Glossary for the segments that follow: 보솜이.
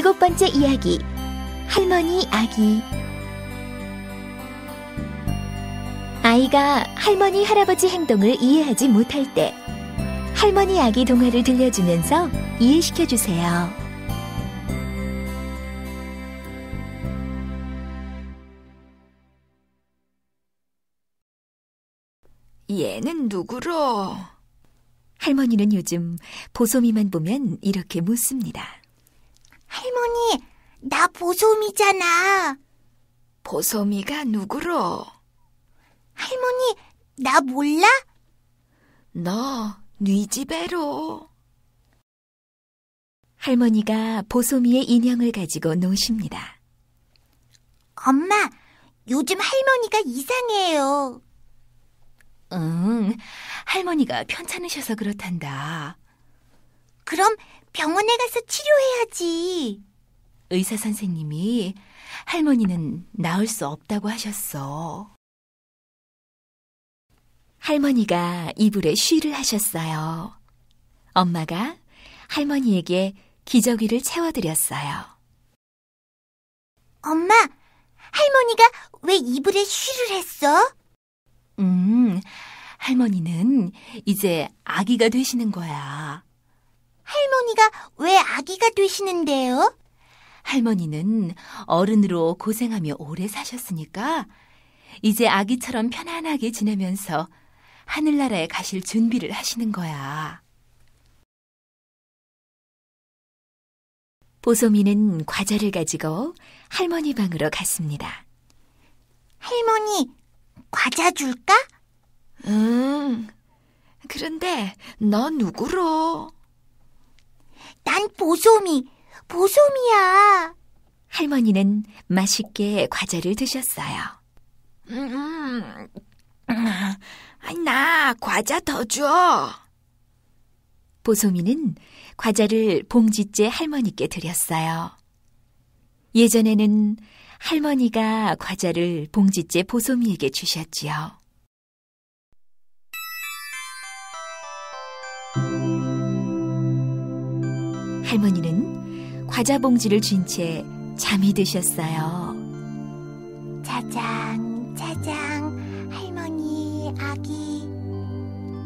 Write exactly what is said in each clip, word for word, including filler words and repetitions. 일곱 번째 이야기, 할머니 아기. 아이가 할머니 할아버지 행동을 이해하지 못할 때 할머니 아기 동화를 들려주면서 이해시켜주세요. 얘는 누구로? 할머니는 요즘 보솜이만 보면 이렇게 묻습니다. 할머니, 나 보솜이잖아. 보솜이가 누구로? 할머니, 나 몰라? 너 네 집애로. 할머니가 보솜이의 인형을 가지고 노십니다. 엄마, 요즘 할머니가 이상해요. 응, 할머니가 편찮으셔서 그렇단다. 그럼 병원에 가서 치료해야지. 의사 선생님이 할머니는 나을 수 없다고 하셨어. 할머니가 이불에 쉬를 하셨어요. 엄마가 할머니에게 기저귀를 채워드렸어요. 엄마, 할머니가 왜 이불에 쉬를 했어? 음, 할머니는 이제 아기가 되시는 거야. 할머니가 왜 아기가 되시는데요? 할머니는 어른으로 고생하며 오래 사셨으니까 이제 아기처럼 편안하게 지내면서 하늘나라에 가실 준비를 하시는 거야. 보솜이는 과자를 가지고 할머니 방으로 갔습니다. 할머니, 과자 줄까? 응. 그런데 너 누구로? 난 보솜이, 보솜이야. 할머니는 맛있게 과자를 드셨어요. 음, 음, 나 과자 더 줘. 보솜이는 과자를 봉지째 할머니께 드렸어요. 예전에는 할머니가 과자를 봉지째 보솜이에게 주셨지요. 할머니는 과자 봉지를 쥔 채 잠이 드셨어요. 짜장, 짜장, 할머니, 아기.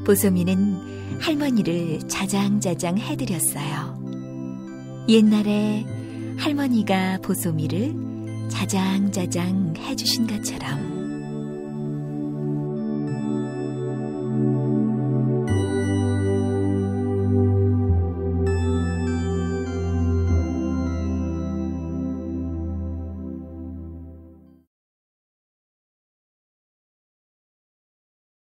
보솜이는 할머니를 자장자장 해드렸어요. 옛날에 할머니가 보솜이를 자장자장 해주신 것처럼.